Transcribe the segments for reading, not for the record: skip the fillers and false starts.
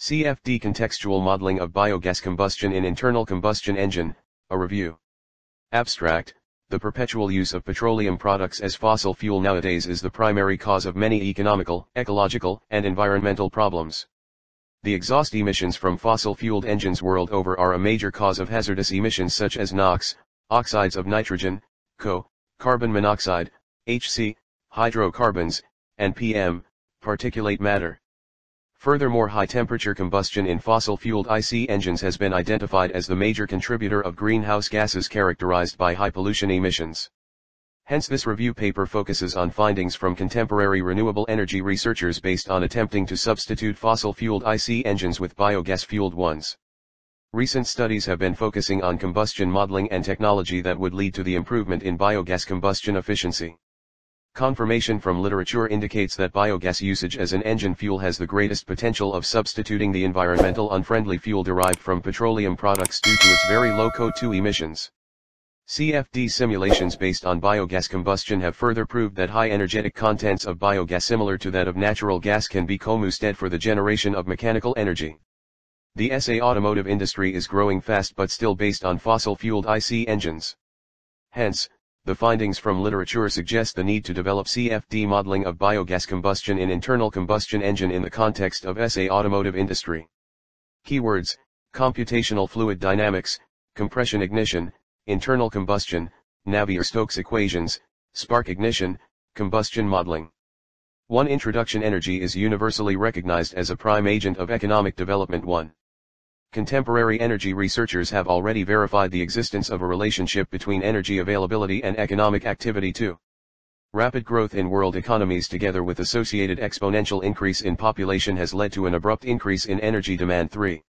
CFD Contextual Modeling of Biogas Combustion in Internal Combustion Engine, a Review. Abstract: The perpetual use of petroleum products as fossil fuel nowadays is the primary cause of many economical, ecological, and environmental problems. The exhaust emissions from fossil-fueled engines world over are a major cause of hazardous emissions such as NOx, oxides of nitrogen, CO, carbon monoxide, HC, hydrocarbons, and PM, particulate matter. Furthermore, high-temperature combustion in fossil-fueled IC engines has been identified as the major contributor of greenhouse gases characterized by high pollution emissions. Hence, this review paper focuses on findings from contemporary renewable energy researchers based on attempting to substitute fossil-fueled IC engines with biogas-fueled ones. Recent studies have been focusing on combustion modeling and technology that would lead to the improvement in biogas combustion efficiency. Confirmation from literature indicates that biogas usage as an engine fuel has the greatest potential of substituting the environmental unfriendly fuel derived from petroleum products due to its very low CO2 emissions. CFD simulations based on biogas combustion have further proved that high energetic contents of biogas similar to that of natural gas can be co-used for the generation of mechanical energy. The SA automotive industry is growing fast but still based on fossil-fueled IC engines. Hence, the findings from literature suggest the need to develop CFD modeling of biogas combustion in internal combustion engine in the context of SA automotive industry. Keywords: computational fluid dynamics, compression ignition, internal combustion, Navier-Stokes equations, spark ignition, combustion modeling. 1. Introduction: energy is universally recognized as a prime agent of economic development. 1. Contemporary energy researchers have already verified the existence of a relationship between energy availability and economic activity. 2. Rapid growth in world economies together with associated exponential increase in population has led to an abrupt increase in energy demand. 3.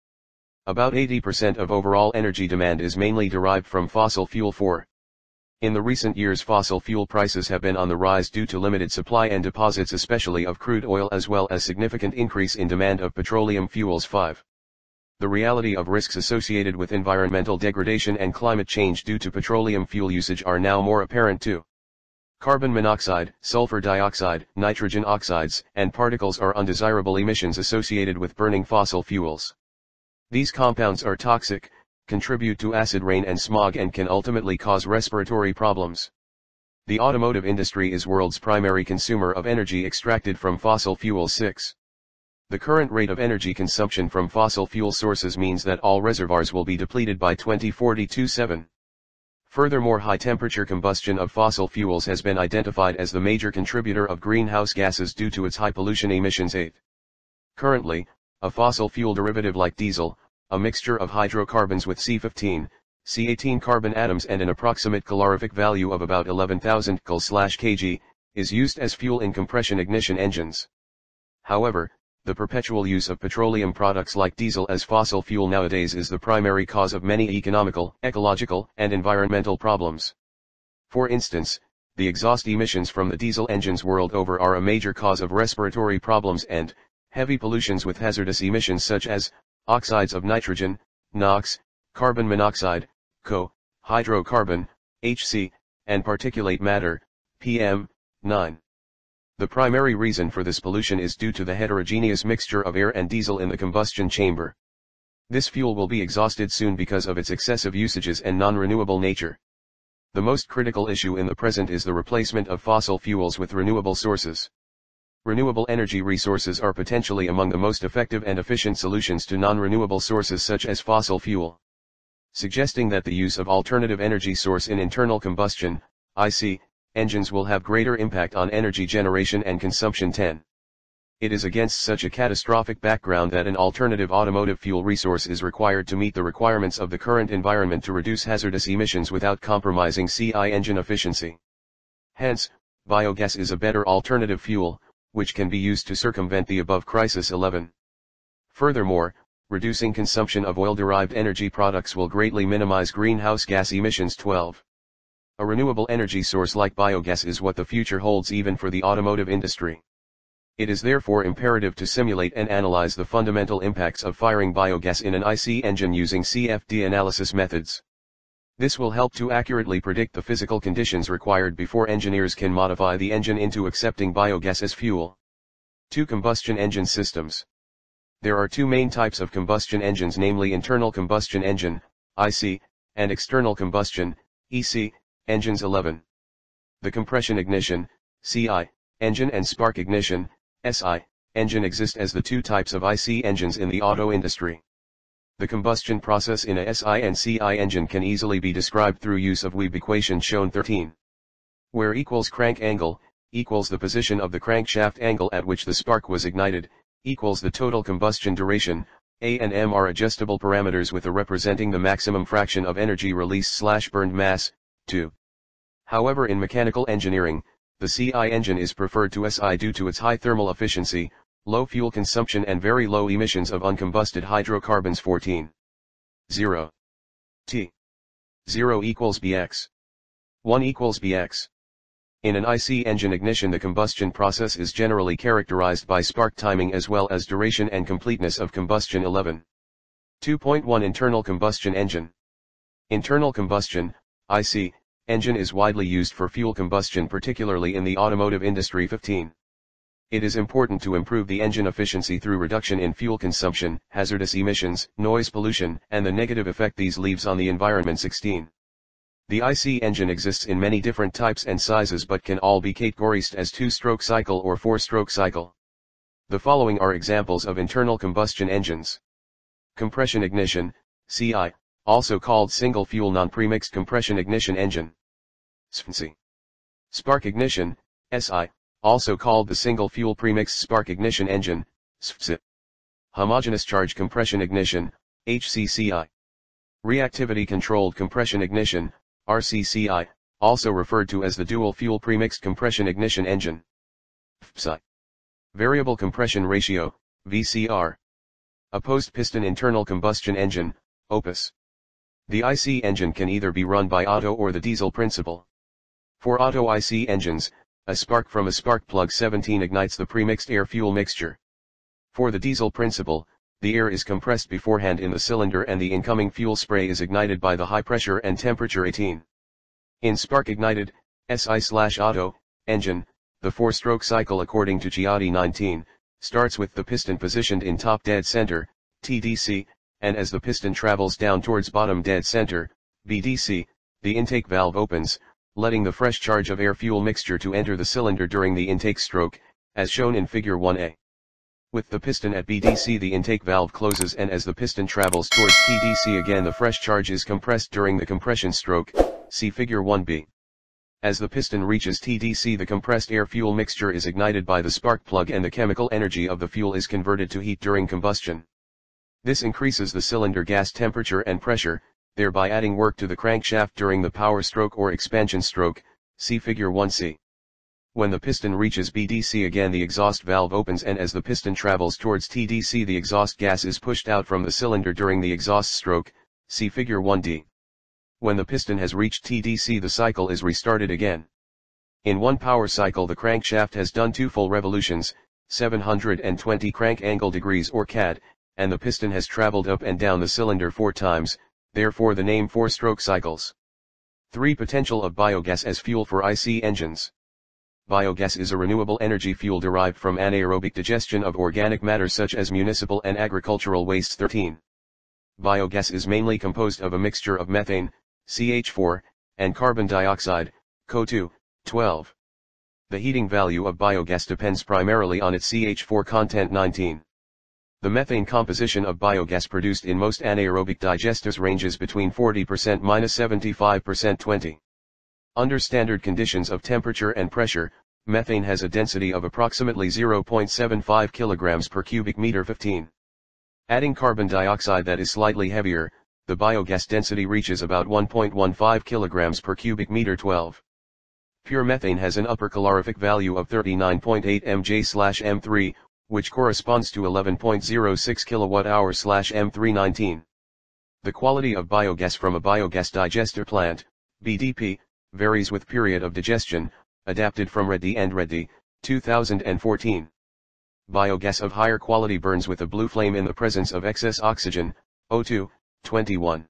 About 80% of overall energy demand is mainly derived from fossil fuel. 4. In the recent years, fossil fuel prices have been on the rise due to limited supply and deposits, especially of crude oil, as well as significant increase in demand of petroleum fuels. 5. The reality of risks associated with environmental degradation and climate change due to petroleum fuel usage are now more apparent. 2. Carbon monoxide, sulfur dioxide, nitrogen oxides, and particles are undesirable emissions associated with burning fossil fuels. These compounds are toxic, contribute to acid rain and smog, and can ultimately cause respiratory problems. The automotive industry is world's primary consumer of energy extracted from fossil fuels. 6. The current rate of energy consumption from fossil fuel sources means that all reservoirs will be depleted by 2042. 7. Furthermore, high-temperature combustion of fossil fuels has been identified as the major contributor of greenhouse gases due to its high pollution emissions. 8. Currently, a fossil fuel derivative like diesel, a mixture of hydrocarbons with C15, C18 carbon atoms and an approximate calorific value of about 11,000 kcal/kg, is used as fuel in compression ignition engines. However, the perpetual use of petroleum products like diesel as fossil fuel nowadays is the primary cause of many economical, ecological, and environmental problems. For instance, the exhaust emissions from the diesel engines world over are a major cause of respiratory problems and heavy pollutions with hazardous emissions such as oxides of nitrogen, NOx, carbon monoxide, CO, hydrocarbon, HC, and particulate matter, PM. 9. The primary reason for this pollution is due to the heterogeneous mixture of air and diesel in the combustion chamber. This fuel will be exhausted soon because of its excessive usages and non-renewable nature. The most critical issue in the present is the replacement of fossil fuels with renewable sources. Renewable energy resources are potentially among the most effective and efficient solutions to non-renewable sources such as fossil fuel, suggesting that the use of alternative energy source in internal combustion, IC, engines will have greater impact on energy generation and consumption. 10. It is against such a catastrophic background that an alternative automotive fuel resource is required to meet the requirements of the current environment to reduce hazardous emissions without compromising CI engine efficiency. Hence, biogas is a better alternative fuel, which can be used to circumvent the above crisis. 11. Furthermore, reducing consumption of oil-derived energy products will greatly minimize greenhouse gas emissions. 12. A renewable energy source like biogas is what the future holds even for the automotive industry. It is therefore imperative to simulate and analyze the fundamental impacts of firing biogas in an IC engine using CFD analysis methods. This will help to accurately predict the physical conditions required before engineers can modify the engine into accepting biogas as fuel. 2. Combustion engine systems. There are two main types of combustion engines, namely internal combustion engine, IC, and external combustion, EC, engines. 11. The compression ignition, CI, engine and spark ignition, SI, engine exist as the two types of IC engines in the auto industry. The combustion process in a SI and CI engine can easily be described through use of Weib equation shown 13. Where equals crank angle, equals the position of the crankshaft angle at which the spark was ignited, equals the total combustion duration. A and M are adjustable parameters with a representing the maximum fraction of energy released/burned mass. 2. However, in mechanical engineering, the CI engine is preferred to SI due to its high thermal efficiency, low fuel consumption and very low emissions of uncombusted hydrocarbons. 14. 0. T. 0 equals BX. 1 equals BX. In an IC engine ignition, the combustion process is generally characterized by spark timing as well as duration and completeness of combustion. 11. 2.1 Internal combustion engine. Internal combustion, IC, engine is widely used for fuel combustion, particularly in the automotive industry. 15. It is important to improve the engine efficiency through reduction in fuel consumption, hazardous emissions, noise pollution, and the negative effect these leaves on the environment. 16. The IC engine exists in many different types and sizes but can all be categorized as 2-stroke cycle or 4-stroke cycle. The following are examples of internal combustion engines. Compression ignition, CI, also called single fuel non-premixed compression ignition engine. SFNC. Spark ignition, SI, also called the single fuel premixed spark ignition engine, SFSI. Homogeneous charge compression ignition, HCCI. Reactivity controlled compression ignition, RCCI, also referred to as the dual-fuel premixed compression ignition engine. FSI. Variable compression ratio, VCR. A post-piston internal combustion engine, OPUS. The IC engine can either be run by auto or the diesel principle. For auto IC engines, a spark from a spark plug 17 ignites the premixed air-fuel mixture. For the diesel principle, the air is compressed beforehand in the cylinder and the incoming fuel spray is ignited by the high pressure and temperature. 18. In spark-ignited, SI/auto, engine, the 4-stroke cycle according to Giatti 19, starts with the piston positioned in top dead center, TDC, and as the piston travels down towards bottom dead center, BDC, the intake valve opens, letting the fresh charge of air-fuel mixture to enter the cylinder during the intake stroke, as shown in Figure 1A. With the piston at BDC, the intake valve closes, and as the piston travels towards TDC again, the fresh charge is compressed during the compression stroke, see Figure 1B. As the piston reaches TDC, the compressed air-fuel mixture is ignited by the spark plug and the chemical energy of the fuel is converted to heat during combustion. This increases the cylinder gas temperature and pressure, thereby adding work to the crankshaft during the power stroke or expansion stroke, see Figure 1C. When the piston reaches BDC again, the exhaust valve opens, and as the piston travels towards TDC, the exhaust gas is pushed out from the cylinder during the exhaust stroke, see Figure 1D. When the piston has reached TDC, the cycle is restarted again. In one power cycle, the crankshaft has done 2 full revolutions, 720 crank angle degrees or CAD, and the piston has traveled up and down the cylinder 4 times, therefore the name 4-stroke cycles. 3. Potential of biogas as fuel for IC engines. Biogas is a renewable energy fuel derived from anaerobic digestion of organic matter such as municipal and agricultural wastes. 13. Biogas is mainly composed of a mixture of methane, CH4, and carbon dioxide, CO2. 12. The heating value of biogas depends primarily on its CH4 content. 19. The methane composition of biogas produced in most anaerobic digesters ranges between 40% to 75%. 20. Under standard conditions of temperature and pressure, methane has a density of approximately 0.75 kilograms per cubic meter. 15. Adding carbon dioxide that is slightly heavier, the biogas density reaches about 1.15 kilograms per cubic meter. 12. Pure methane has an upper calorific value of 39.8 mJ/m3, which corresponds to 11.06 kWh/m3. 19. The quality of biogas from a biogas digester plant, BDP, varies with period of digestion, adapted from Reddy and Reddy, 2014. Biogas of higher quality burns with a blue flame in the presence of excess oxygen, O2, 21.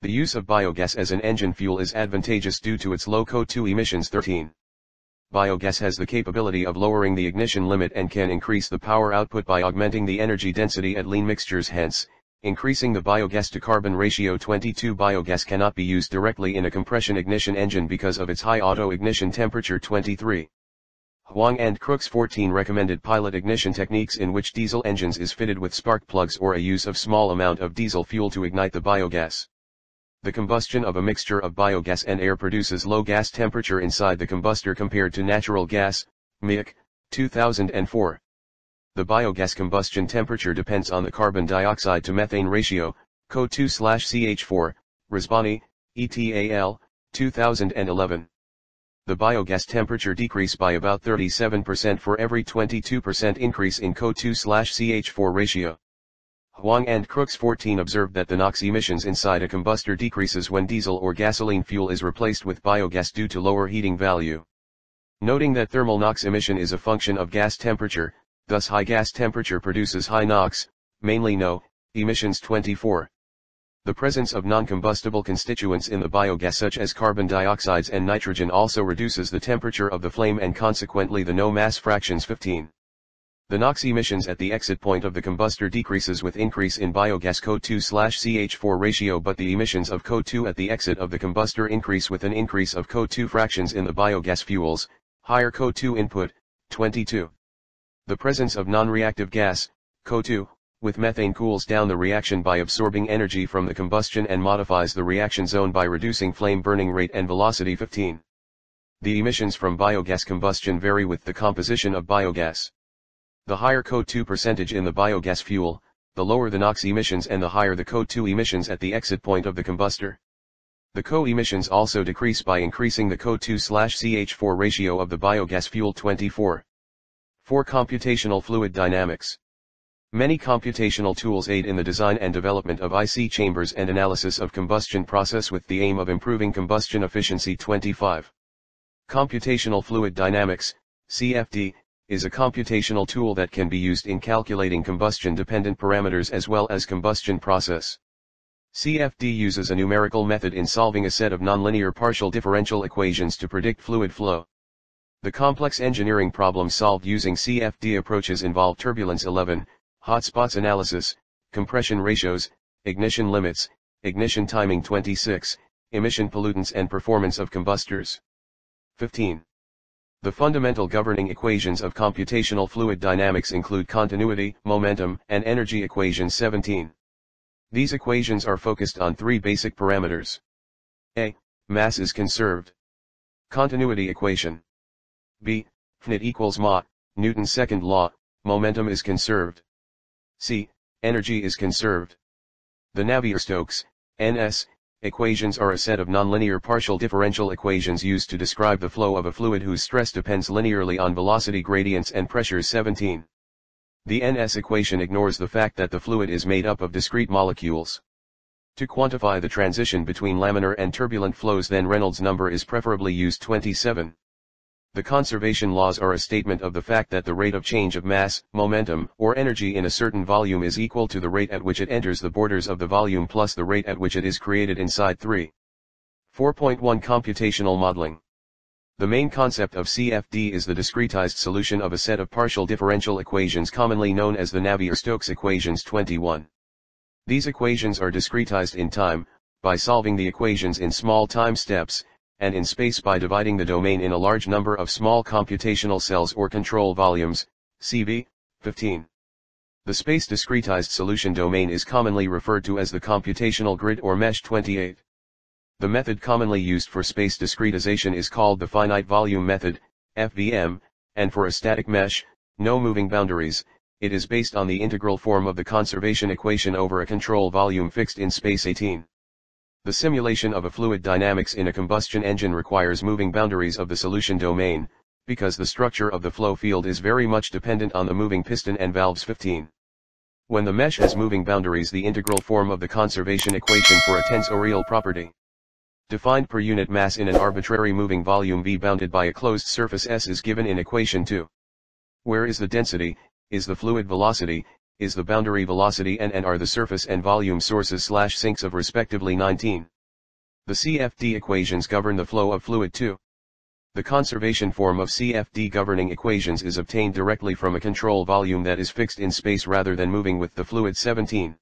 The use of biogas as an engine fuel is advantageous due to its low CO2 emissions. 13. biogas has the capability of lowering the ignition limit and can increase the power output by augmenting the energy density at lean mixtures, hence, increasing the biogas to carbon ratio. 22 Biogas cannot be used directly in a compression ignition engine because of its high auto ignition temperature. 23. Huang and Crooks. 14 Recommended pilot ignition techniques in which diesel engines is fitted with spark plugs or a use of small amount of diesel fuel to ignite the biogas. The combustion of a mixture of biogas and air produces low gas temperature inside the combustor compared to natural gas, MIC, 2004. The biogas combustion temperature depends on the carbon dioxide to methane ratio, CO2/CH4, Risbani, etal, 2011. The biogas temperature decrease by about 37% for every 22% increase in CO2/CH4 ratio. Huang and Crooks. 14 Observed that the NOx emissions inside a combustor decreases when diesel or gasoline fuel is replaced with biogas due to lower heating value. Noting that thermal NOx emission is a function of gas temperature, thus high gas temperature produces high NOx, mainly NO, emissions. 24. The presence of non-combustible constituents in the biogas such as carbon dioxides and nitrogen also reduces the temperature of the flame and consequently the NO mass fractions. 15. The NOx emissions at the exit point of the combustor decreases with increase in biogas CO2/CH4 ratio, but the emissions of CO2 at the exit of the combustor increase with an increase of CO2 fractions in the biogas fuels, higher CO2 input. 22. The presence of non-reactive gas, CO2, with methane cools down the reaction by absorbing energy from the combustion and modifies the reaction zone by reducing flame burning rate and velocity. 15. The emissions from biogas combustion vary with the composition of biogas. The higher CO2 percentage in the biogas fuel, the lower the NOx emissions and the higher the CO2 emissions at the exit point of the combustor. The CO emissions also decrease by increasing the CO2/CH4 ratio of the biogas fuel. 24. 4. Computational fluid dynamics. Many computational tools aid in the design and development of IC chambers and analysis of combustion process with the aim of improving combustion efficiency. 25. Computational fluid dynamics, CFD, is a computational tool that can be used in calculating combustion-dependent parameters as well as combustion process. CFD uses a numerical method in solving a set of nonlinear partial differential equations to predict fluid flow. The complex engineering problems solved using CFD approaches involve turbulence 11, hotspots analysis, compression ratios, ignition limits, ignition timing. 26, emission pollutants and performance of combustors. 15. The fundamental governing equations of computational fluid dynamics include continuity, momentum, and energy equations. 17. These equations are focused on three basic parameters. A. Mass is conserved. Continuity equation. B. Fnit equals mot, Newton's second law, momentum is conserved. C. Energy is conserved. The Navier-Stokes, NS, equations are a set of nonlinear partial differential equations used to describe the flow of a fluid whose stress depends linearly on velocity gradients and pressures. 17. The NS equation ignores the fact that the fluid is made up of discrete molecules. To quantify the transition between laminar and turbulent flows, then Reynolds number is preferably used. 27. The conservation laws are a statement of the fact that the rate of change of mass, momentum, or energy in a certain volume is equal to the rate at which it enters the borders of the volume plus the rate at which it is created inside. 3. 4.1 Computational modeling. The main concept of CFD is the discretized solution of a set of partial differential equations commonly known as the Navier-Stokes equations. 21. These equations are discretized in time, by solving the equations in small time steps, and in space by dividing the domain in a large number of small computational cells or control volumes, CV, 15. The space discretized solution domain is commonly referred to as the computational grid or mesh. 28. The method commonly used for space discretization is called the finite volume method, FVM, and for a static mesh, no moving boundaries, it is based on the integral form of the conservation equation over a control volume fixed in space. 18. The simulation of a fluid dynamics in a combustion engine requires moving boundaries of the solution domain, because the structure of the flow field is very much dependent on the moving piston and valves. 15. When the mesh has moving boundaries, the integral form of the conservation equation for a tensorial property defined per unit mass in an arbitrary moving volume V bounded by a closed surface S is given in equation 2, where is the density, is the fluid velocity, is the boundary velocity and are the surface and volume sources/sinks of respectively. 19. The CFD equations govern the flow of fluid. 2. the conservation form of CFD governing equations is obtained directly from a control volume that is fixed in space rather than moving with the fluid. 17.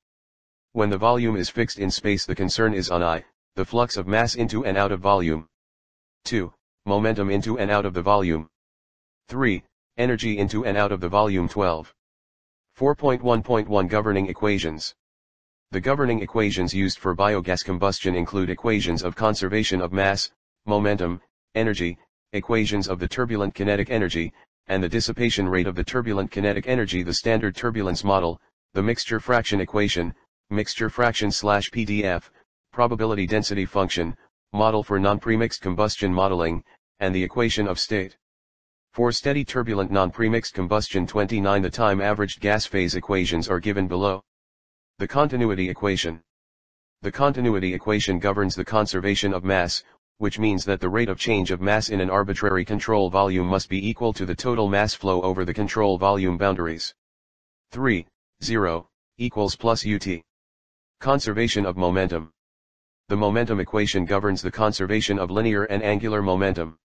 When the volume is fixed in space, the concern is on I, the flux of mass into and out of volume. 2. Momentum into and out of the volume. 3. Energy into and out of the volume. 12. 4.1.1 Governing equations. The governing equations used for biogas combustion include equations of conservation of mass, momentum, energy, equations of the turbulent kinetic energy, and the dissipation rate of the turbulent kinetic energy. The standard turbulence model, the mixture fraction equation, mixture fraction / PDF, probability density function, model for non-premixed combustion modeling, and the equation of state. For steady turbulent non-premixed combustion. 29. The time averaged gas phase equations are given below. The continuity equation. The continuity equation governs the conservation of mass, which means that the rate of change of mass in an arbitrary control volume must be equal to the total mass flow over the control volume boundaries. 3, 0, equals plus ut. Conservation of momentum. The momentum equation governs the conservation of linear and angular momentum.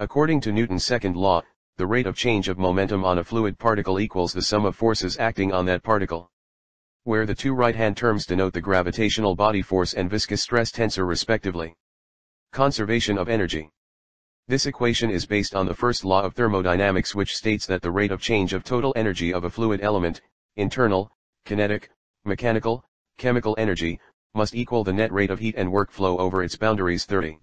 According to Newton's second law, the rate of change of momentum on a fluid particle equals the sum of forces acting on that particle. Where the two right-hand terms denote the gravitational body force and viscous stress tensor respectively. Conservation of energy. This equation is based on the first law of thermodynamics, which states that the rate of change of total energy of a fluid element, internal, kinetic, mechanical, chemical energy, must equal the net rate of heat and work flow over its boundaries. 30.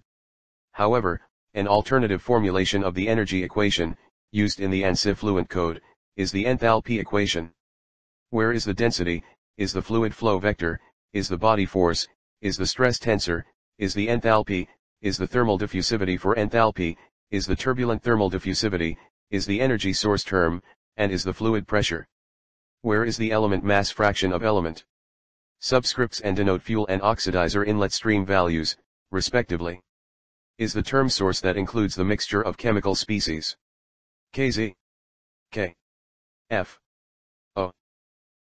However, an alternative formulation of the energy equation, used in the ANSI-Fluent code, is the enthalpy equation. Where is the density, is the fluid flow vector, is the body force, is the stress tensor, is the enthalpy, is the thermal diffusivity for enthalpy, is the turbulent thermal diffusivity, is the energy source term, and is the fluid pressure. Where is the element mass fraction of element? Subscripts and denote fuel and oxidizer inlet stream values, respectively. Is the term source that includes the mixture of chemical species. KZ. K. F. O.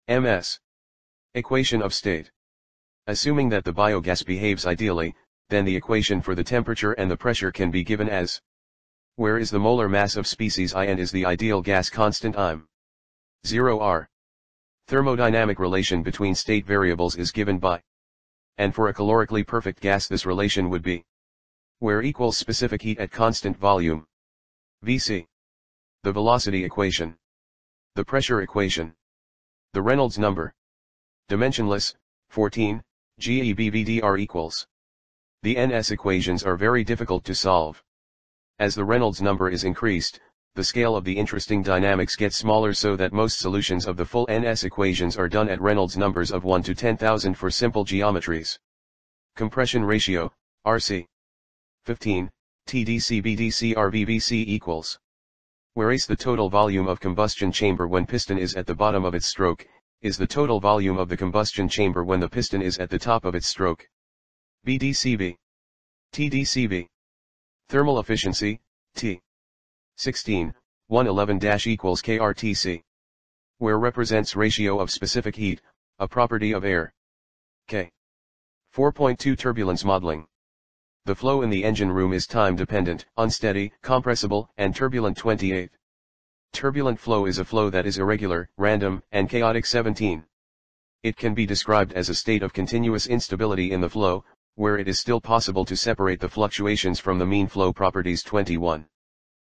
MS. Equation of state. Assuming that the biogas behaves ideally, then the equation for the temperature and the pressure can be given as. Where is the molar mass of species I and is the ideal gas constant I'm. 0 R. Thermodynamic relation between state variables is given by. And for a calorically perfect gas this relation would be. Where equals specific heat at constant volume. VC. The velocity equation. The pressure equation. The Reynolds number. Dimensionless, 14, GEBVDR equals. The NS equations are very difficult to solve. As the Reynolds number is increased, the scale of the interesting dynamics gets smaller, so that most solutions of the full NS equations are done at Reynolds numbers of 1 to 10,000 for simple geometries. Compression ratio, RC. 15, TDC BDC RVVC equals. Where is the total volume of combustion chamber when piston is at the bottom of its stroke, is the total volume of the combustion chamber when the piston is at the top of its stroke. BDCV. TDCV. Thermal efficiency, T. 16, 111- equals KRTC. Where represents ratio of specific heat, a property of air. K. 4.2 Turbulence modeling. The flow in the engine room is time-dependent, unsteady, compressible, and turbulent. 28. Turbulent flow is a flow that is irregular, random, and chaotic. 17. It can be described as a state of continuous instability in the flow, where it is still possible to separate the fluctuations from the mean flow properties. 21.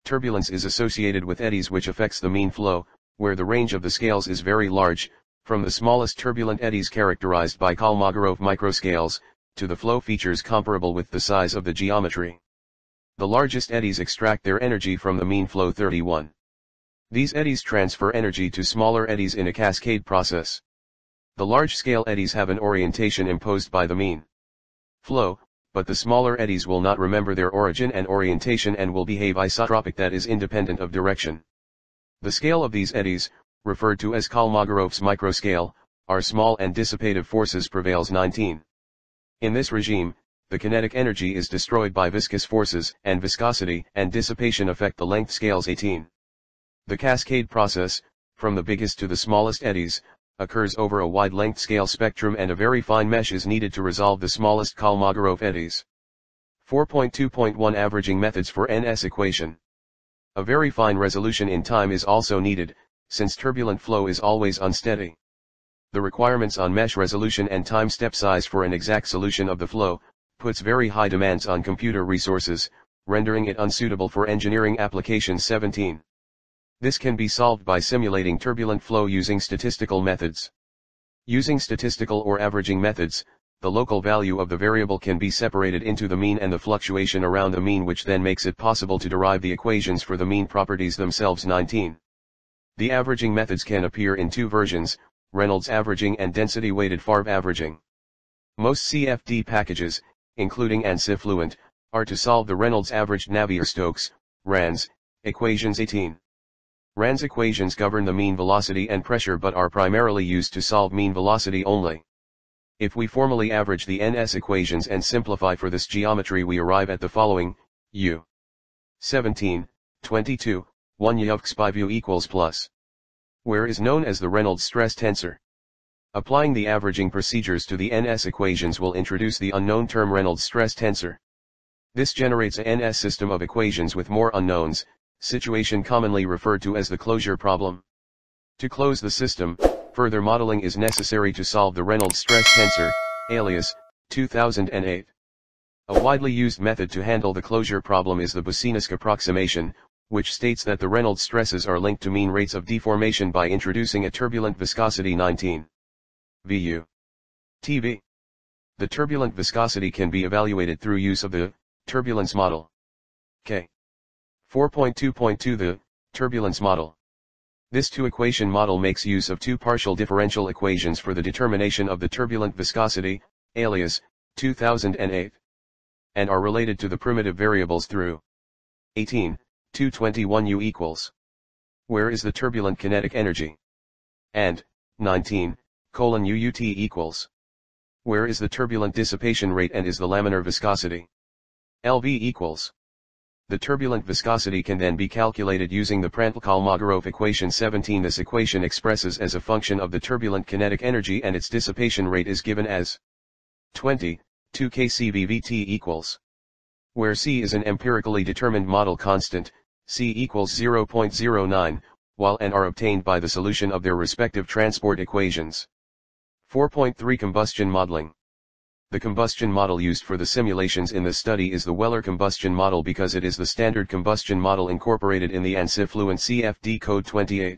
Turbulence is associated with eddies, which affects the mean flow, where the range of the scales is very large, from the smallest turbulent eddies characterized by Kolmogorov microscales, to the flow features comparable with the size of the geometry. The largest eddies extract their energy from the mean flow. 31. These eddies transfer energy to smaller eddies in a cascade process. The large-scale eddies have an orientation imposed by the mean flow, but the smaller eddies will not remember their origin and orientation and will behave isotropic, that is independent of direction. The scale of these eddies, referred to as Kolmogorov's microscale, are small and dissipative forces prevails. 19. In this regime, the kinetic energy is destroyed by viscous forces, and viscosity and dissipation affect the length scales. 18. The cascade process, from the biggest to the smallest eddies, occurs over a wide length scale spectrum, and a very fine mesh is needed to resolve the smallest Kolmogorov eddies. 4.2.1 Averaging methods for NS equation. A very fine resolution in time is also needed, since turbulent flow is always unsteady. The requirements on mesh resolution and time step size for an exact solution of the flow, puts very high demands on computer resources, rendering it unsuitable for engineering application 17. This can be solved by simulating turbulent flow using statistical methods. Using statistical or averaging methods, the local value of the variable can be separated into the mean and the fluctuation around the mean, which then makes it possible to derive the equations for the mean properties themselves 19. The averaging methods can appear in two versions, Reynolds averaging and density-weighted Favre averaging. Most CFD packages, including ANSI Fluent, are to solve the Reynolds-averaged Navier-Stokes, RANS, equations 18. RANS equations govern the mean velocity and pressure but are primarily used to solve mean velocity only. If we formally average the NS equations and simplify for this geometry, we arrive at the following, U. 17, 22, 1 Yuvxpivu equals plus. Where is known as the Reynolds stress tensor. Applying the averaging procedures to the NS equations will introduce the unknown term Reynolds stress tensor. This generates a NS system of equations with more unknowns, situation commonly referred to as the closure problem. To close the system, further modeling is necessary to solve the Reynolds stress tensor, alias, 2008. A widely used method to handle the closure problem is the Bucinsk approximation, which states that the Reynolds stresses are linked to mean rates of deformation by introducing a turbulent viscosity 19. VU. TV. The turbulent viscosity can be evaluated through use of the turbulence model. K. 4.2.2 The turbulence model. This two-equation model makes use of two partial differential equations for the determination of the turbulent viscosity, alias, 2008, and are related to the primitive variables through 18, 221 U equals. Where is the turbulent kinetic energy? And, 19, colon UUT equals. Where is the turbulent dissipation rate and is the laminar viscosity? LV equals. The turbulent viscosity can then be calculated using the Prandtl-Kolmogorov equation 17. This equation expresses as a function of the turbulent kinetic energy and its dissipation rate is given as 20, 2kCVVT equals. Where C is an empirically determined model constant, C equals 0.09, while N are obtained by the solution of their respective transport equations. 4.3 Combustion modeling. The combustion model used for the simulations in this study is the Weller combustion model because it is the standard combustion model incorporated in the ANSI Fluent CFD code 28.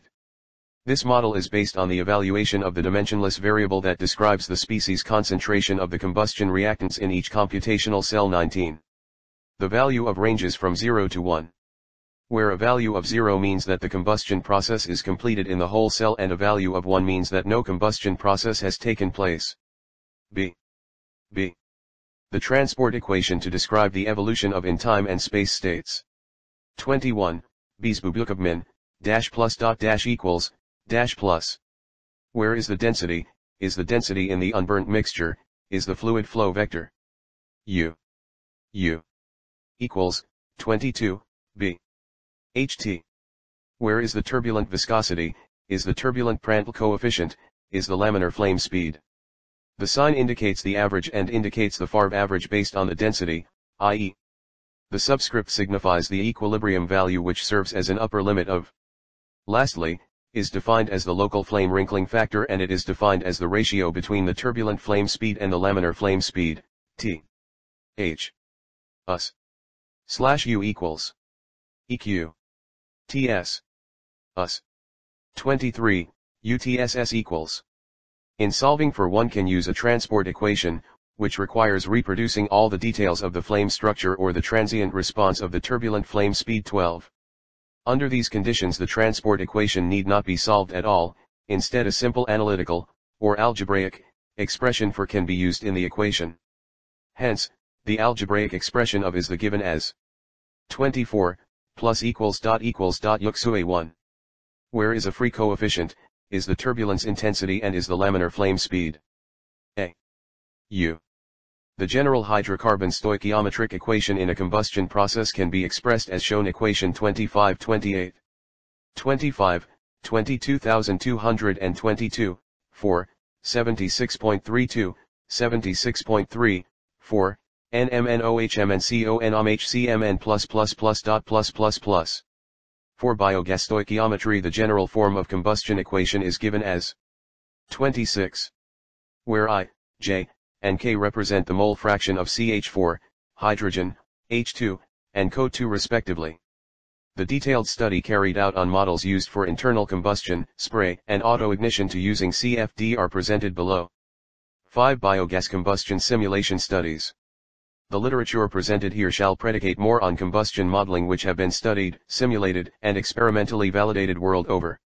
This model is based on the evaluation of the dimensionless variable that describes the species concentration of the combustion reactants in each computational cell 19. The value of ranges from 0 to 1. Where a value of 0 means that the combustion process is completed in the whole cell and a value of 1 means that no combustion process has taken place. B. The transport equation to describe the evolution of in time and space states 21, Bezbubukabmin, dash plus dot dash equals, dash plus. Where is the density, is the density in the unburnt mixture, is the fluid flow vector. U equals, 22, B. HT. Where is the turbulent viscosity, is the turbulent Prandtl coefficient, is the laminar flame speed. The sign indicates the average and indicates the Favre average based on the density, i.e. The subscript signifies the equilibrium value which serves as an upper limit of. Lastly, is defined as the local flame wrinkling factor and it is defined as the ratio between the turbulent flame speed and the laminar flame speed, THS/U equals. EQ. TS/US. 23, UTSS equals. In solving for one can use a transport equation, which requires reproducing all the details of the flame structure or the transient response of the turbulent flame speed 12. Under these conditions the transport equation need not be solved at all, instead a simple analytical, or algebraic, expression for can be used in the equation. Hence, the algebraic expression of is the given as 24, plus equals dot yuxue 1. Where is a free coefficient, is the turbulence intensity and is the laminar flame speed. U. The general hydrocarbon stoichiometric equation in a combustion process can be expressed as shown equation 2528. 25, 22222, 4, 76.32, 76.3, 4, NMNOHM and CONOM HCMN +++. For biogas stoichiometry, the general form of combustion equation is given as 26, where I, J, and K represent the mole fraction of CH4, hydrogen, H2, and CO2 respectively. The detailed study carried out on models used for internal combustion, spray, and auto-ignition to using CFD are presented below. 5 Biogas combustion simulation studies. The literature presented here shall predicate more on combustion modeling which have been studied, simulated, and experimentally validated world over.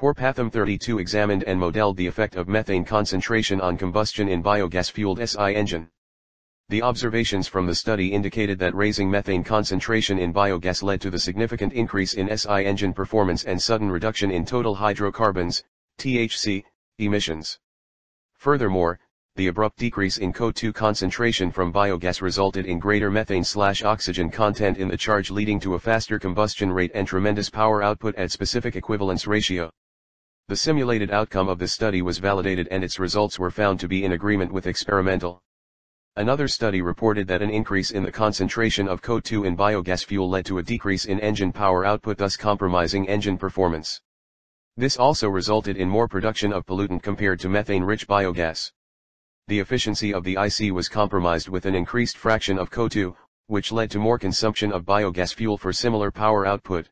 Pathum 32 examined and modeled the effect of methane concentration on combustion in biogas-fueled SI engine. The observations from the study indicated that raising methane concentration in biogas led to the significant increase in SI engine performance and sudden reduction in total hydrocarbons, THC, emissions. Furthermore, the abrupt decrease in CO2 concentration from biogas resulted in greater methane/oxygen content in the charge, leading to a faster combustion rate and tremendous power output at specific equivalence ratio. The simulated outcome of the study was validated and its results were found to be in agreement with experimental. Another study reported that an increase in the concentration of CO2 in biogas fuel led to a decrease in engine power output, thus compromising engine performance. This also resulted in more production of pollutant compared to methane-rich biogas. The efficiency of the IC was compromised with an increased fraction of CO2, which led to more consumption of biogas fuel for similar power output.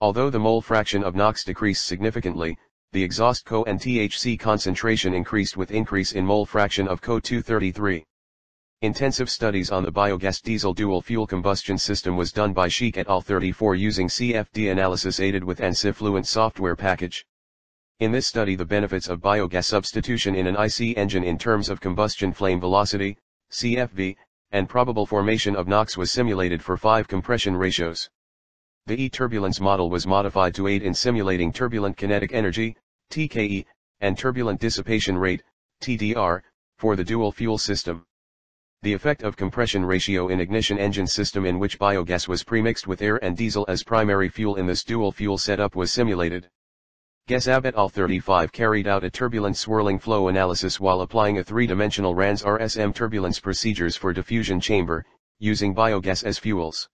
Although the mole fraction of NOx decreased significantly, the exhaust CO and THC concentration increased with increase in mole fraction of CO2. 33. Intensive studies on the biogas diesel dual fuel combustion system was done by Sheikh et al. 34 using CFD analysis aided with ANSI-Fluent software package. In this study, the benefits of biogas substitution in an IC engine in terms of combustion flame velocity, CFV, and probable formation of NOx was simulated for 5 compression ratios. The E-turbulence model was modified to aid in simulating turbulent kinetic energy, TKE, and turbulent dissipation rate, TDR, for the dual fuel system. The effect of compression ratio in ignition engine system in which biogas was premixed with air and diesel as primary fuel in this dual fuel setup was simulated. Gesab et al. 35 carried out a turbulent swirling flow analysis while applying a 3-dimensional RANS RSM turbulence procedures for diffusion chamber, using biogas as fuels.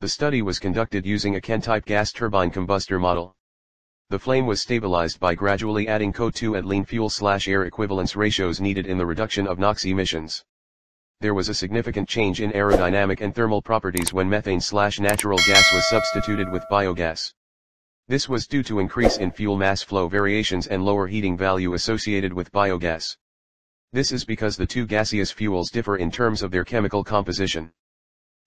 The study was conducted using a Ken-type gas turbine combustor model. The flame was stabilized by gradually adding CO2 at lean fuel/air equivalence ratios needed in the reduction of NOx emissions. There was a significant change in aerodynamic and thermal properties when methane/natural gas was substituted with biogas. This was due to increase in fuel mass flow variations and lower heating value associated with biogas. This is because the two gaseous fuels differ in terms of their chemical composition.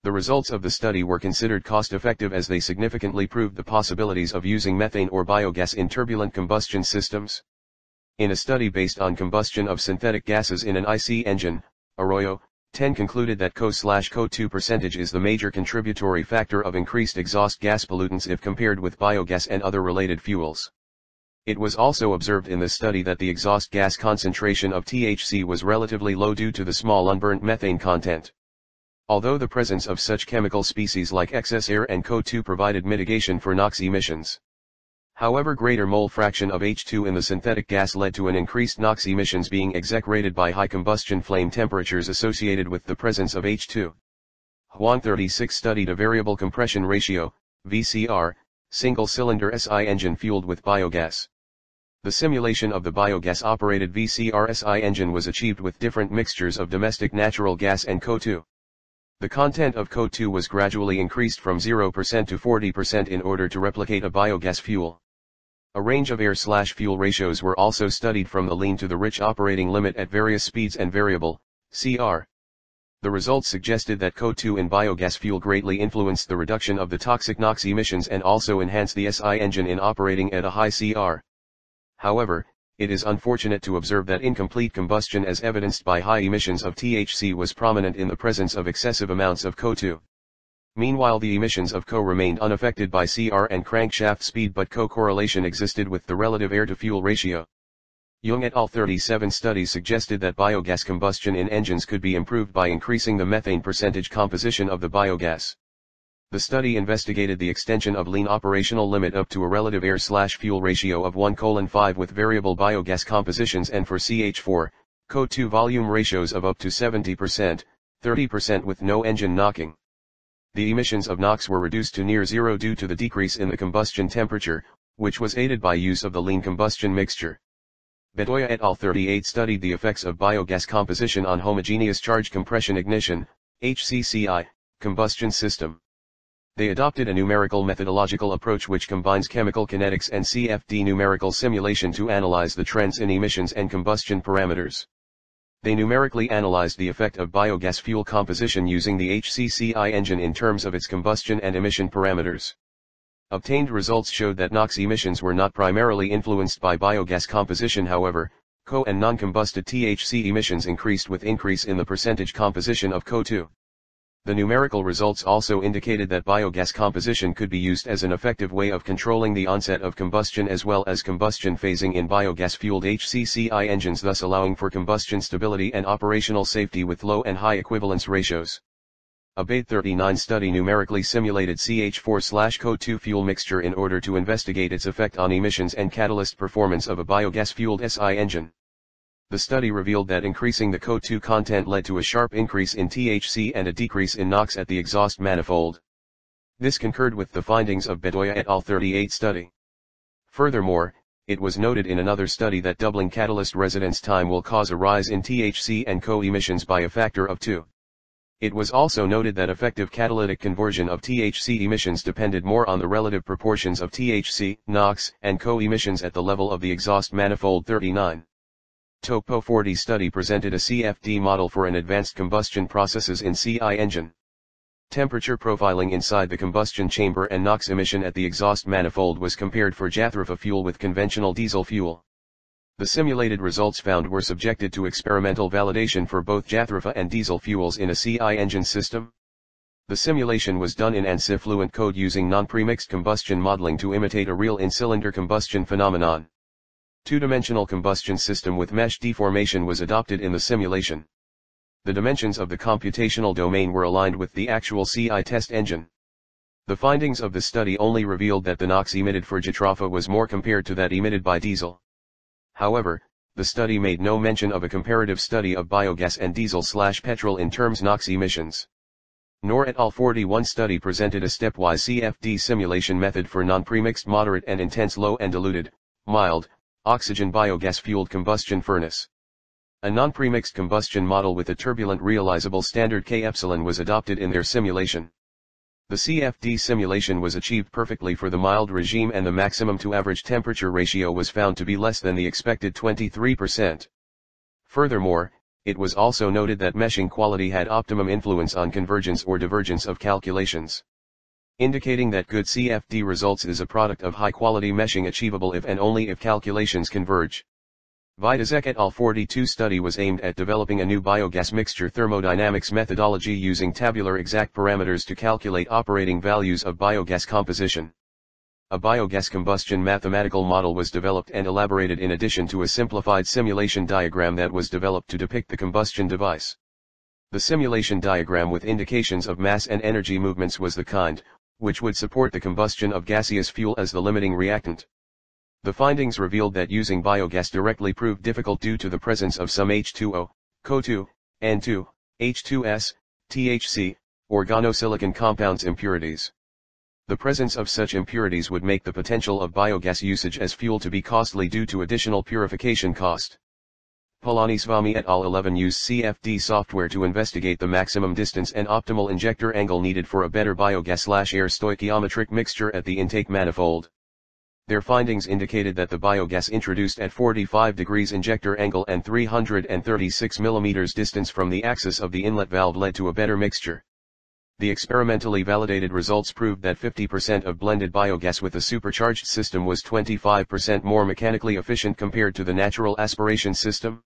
The results of the study were considered cost-effective as they significantly proved the possibilities of using methane or biogas in turbulent combustion systems. In a study based on combustion of synthetic gases in an IC engine, Arroyo, 10 concluded that CO/CO2 percentage is the major contributory factor of increased exhaust gas pollutants if compared with biogas and other related fuels. It was also observed in the study that the exhaust gas concentration of THC was relatively low due to the small unburnt methane content. Although the presence of such chemical species like excess air and CO2 provided mitigation for NOx emissions. However, greater mole fraction of H2 in the synthetic gas led to an increased NOx emissions being exacerbated by high combustion flame temperatures associated with the presence of H2. Huang 36 studied a variable compression ratio, VCR, single-cylinder SI engine fueled with biogas. The simulation of the biogas-operated VCR SI engine was achieved with different mixtures of domestic natural gas and CO2. The content of CO2 was gradually increased from 0% to 40% in order to replicate a biogas fuel. A range of air/fuel ratios were also studied from the lean to the rich operating limit at various speeds and variable, CR. The results suggested that CO2 in biogas fuel greatly influenced the reduction of the toxic NOx emissions and also enhanced the SI engine in operating at a high CR. However, it is unfortunate to observe that incomplete combustion as evidenced by high emissions of THC was prominent in the presence of excessive amounts of CO2. Meanwhile, the emissions of CO remained unaffected by CR and crankshaft speed, but CO correlation existed with the relative air-to-fuel ratio. Huang et al. 37 studies suggested that biogas combustion in engines could be improved by increasing the methane percentage composition of the biogas. The study investigated the extension of lean operational limit up to a relative air/fuel ratio of 1:5 with variable biogas compositions and for CH4, CO2 volume ratios of up to 70%, 30% with no engine knocking. The emissions of NOx were reduced to near zero due to the decrease in the combustion temperature, which was aided by use of the lean combustion mixture. Bedoya et al. 38 studied the effects of biogas composition on homogeneous charge compression ignition, HCCI, combustion system. They adopted a numerical methodological approach which combines chemical kinetics and CFD numerical simulation to analyze the trends in emissions and combustion parameters. They numerically analyzed the effect of biogas fuel composition using the HCCI engine in terms of its combustion and emission parameters. Obtained results showed that NOx emissions were not primarily influenced by biogas composition. However, CO and non-combusted THC emissions increased with increase in the percentage composition of CO2. The numerical results also indicated that biogas composition could be used as an effective way of controlling the onset of combustion as well as combustion phasing in biogas-fueled HCCI engines, thus allowing for combustion stability and operational safety with low and high equivalence ratios. A BATE 39 study numerically simulated CH4/CO2 fuel mixture in order to investigate its effect on emissions and catalyst performance of a biogas-fueled SI engine. The study revealed that increasing the CO2 content led to a sharp increase in THC and a decrease in NOx at the exhaust manifold. This concurred with the findings of Bedoya et al. 38 study. Furthermore, it was noted in another study that doubling catalyst residence time will cause a rise in THC and CO emissions by a factor of 2. It was also noted that effective catalytic conversion of THC emissions depended more on the relative proportions of THC, NOx, and CO emissions at the level of the exhaust manifold. 39. Topo 40 study presented a CFD model for an advanced combustion processes in CI engine. Temperature profiling inside the combustion chamber and NOx emission at the exhaust manifold was compared for Jatropha fuel with conventional diesel fuel. The simulated results found were subjected to experimental validation for both Jatropha and diesel fuels in a CI engine system. The simulation was done in ANSI fluent code using non-premixed combustion modeling to imitate a real in-cylinder combustion phenomenon. Two-dimensional combustion system with mesh deformation was adopted in the simulation. The dimensions of the computational domain were aligned with the actual CI test engine. The findings of the study only revealed that the NOx emitted for Jatropha was more compared to that emitted by diesel. However, the study made no mention of a comparative study of biogas and diesel/petrol in terms NOx emissions. Nor et al. 41 study presented a stepwise CFD simulation method for non-premixed moderate and intense low and diluted, mild, oxygen biogas-fueled combustion furnace. A non-premixed combustion model with a turbulent realizable standard K epsilon was adopted in their simulation. The CFD simulation was achieved perfectly for the mild regime and the maximum to average temperature ratio was found to be less than the expected 23%. Furthermore, it was also noted that meshing quality had optimum influence on convergence or divergence of calculations, indicating that good CFD results is a product of high-quality meshing achievable if and only if calculations converge. Vidazek et al. 42 study was aimed at developing a new biogas mixture thermodynamics methodology using tabular exact parameters to calculate operating values of biogas composition. A biogas combustion mathematical model was developed and elaborated in addition to a simplified simulation diagram that was developed to depict the combustion device. The simulation diagram with indications of mass and energy movements was the kind which would support the combustion of gaseous fuel as the limiting reactant. The findings revealed that using biogas directly proved difficult due to the presence of some H2O, CO2, N2, H2S, THC, organosilicon compounds impurities. The presence of such impurities would make the potential of biogas usage as fuel to be costly due to additional purification cost. Palaniswamy et al. 11 used CFD software to investigate the maximum distance and optimal injector angle needed for a better biogas/air stoichiometric mixture at the intake manifold. Their findings indicated that the biogas introduced at 45 degrees injector angle and 336 mm distance from the axis of the inlet valve led to a better mixture. The experimentally validated results proved that 50% of blended biogas with a supercharged system was 25% more mechanically efficient compared to the natural aspiration system.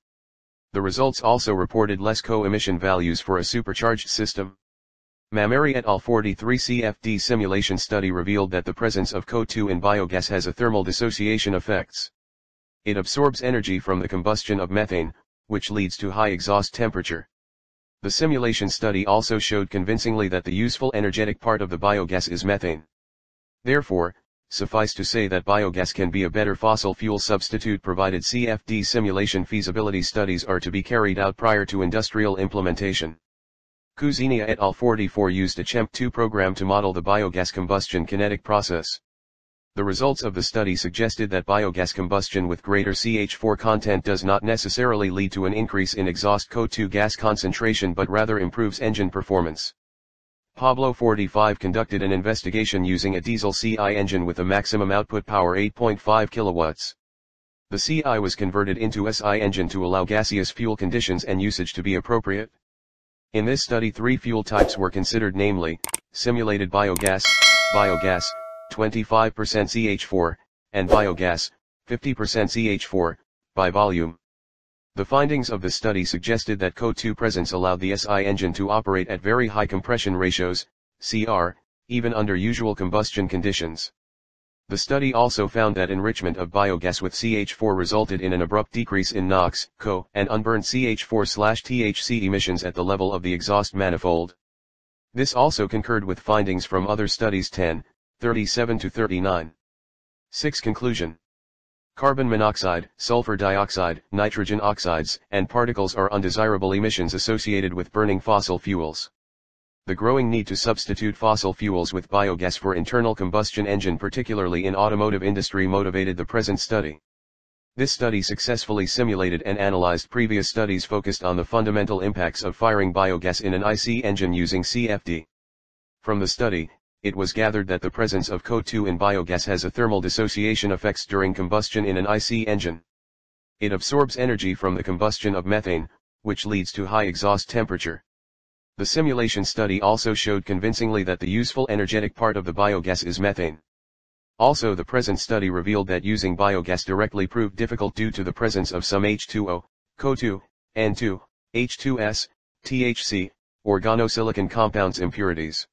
The results also reported less co-emission values for a supercharged system. Mameri et al. 43 CFD simulation study revealed that the presence of CO2 in biogas has a thermal dissociation effects. It absorbs energy from the combustion of methane, which leads to high exhaust temperature. The simulation study also showed convincingly that the useful energetic part of the biogas is methane. Therefore, suffice to say that biogas can be a better fossil fuel substitute provided CFD simulation feasibility studies are to be carried out prior to industrial implementation. Cuzzini et al. 44 used a CHEMP2 program to model the biogas combustion kinetic process. The results of the study suggested that biogas combustion with greater CH4 content does not necessarily lead to an increase in exhaust CO2 gas concentration but rather improves engine performance. Pablo 45 conducted an investigation using a diesel CI engine with a maximum output power 8.5 kilowatts. The CI was converted into SI engine to allow gaseous fuel conditions and usage to be appropriate. In this study, 3 fuel types were considered, namely, simulated biogas, 25% CH4, and biogas, 50% CH4, by volume. The findings of the study suggested that CO2 presence allowed the SI engine to operate at very high compression ratios, CR, even under usual combustion conditions. The study also found that enrichment of biogas with CH4 resulted in an abrupt decrease in NOx, CO, and unburned CH4/THC emissions at the level of the exhaust manifold. This also concurred with findings from other studies 10:37 to 39. 6. Conclusion. Carbon monoxide, sulfur dioxide, nitrogen oxides, and particles are undesirable emissions associated with burning fossil fuels. The growing need to substitute fossil fuels with biogas for internal combustion engine, particularly in automotive industry, motivated the present study. This study successfully simulated and analyzed previous studies focused on the fundamental impacts of firing biogas in an IC engine using CFD. From the study, it was gathered that the presence of CO2 in biogas has a thermal dissociation effects during combustion in an IC engine. It absorbs energy from the combustion of methane, which leads to high exhaust temperature. The simulation study also showed convincingly that the useful energetic part of the biogas is methane. Also, the present study revealed that using biogas directly proved difficult due to the presence of some H2O, CO2, N2, H2S, THC, organosilicon compounds impurities.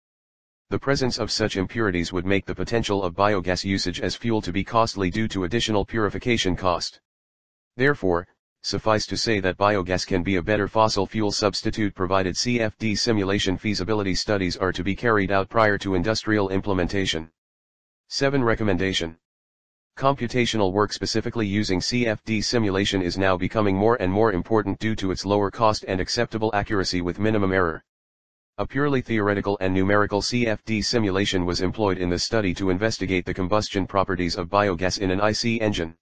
The presence of such impurities would make the potential of biogas usage as fuel to be costly due to additional purification cost. Therefore, suffice to say that biogas can be a better fossil fuel substitute provided CFD simulation feasibility studies are to be carried out prior to industrial implementation. 7. Recommendation. Computational work specifically using CFD simulation is now becoming more and more important due to its lower cost and acceptable accuracy with minimum error. A purely theoretical and numerical CFD simulation was employed in the study to investigate the combustion properties of biogas in an IC engine.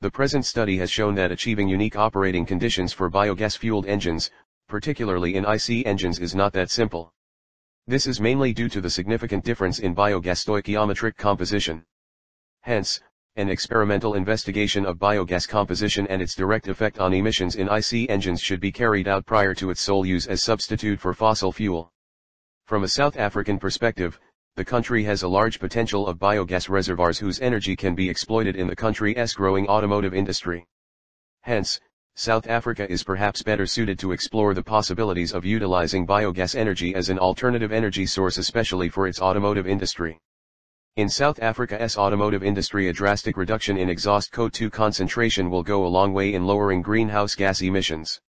The present study has shown that achieving unique operating conditions for biogas-fueled engines, particularly in IC engines, is not that simple. This is mainly due to the significant difference in biogas stoichiometric composition. Hence, an experimental investigation of biogas composition and its direct effect on emissions in IC engines should be carried out prior to its sole use as substitute for fossil fuel. From a South African perspective, the country has a large potential of biogas reservoirs whose energy can be exploited in the country's growing automotive industry. Hence, South Africa is perhaps better suited to explore the possibilities of utilizing biogas energy as an alternative energy source, especially for its automotive industry. In South Africa's automotive industry, a drastic reduction in exhaust CO2 concentration will go a long way in lowering greenhouse gas emissions.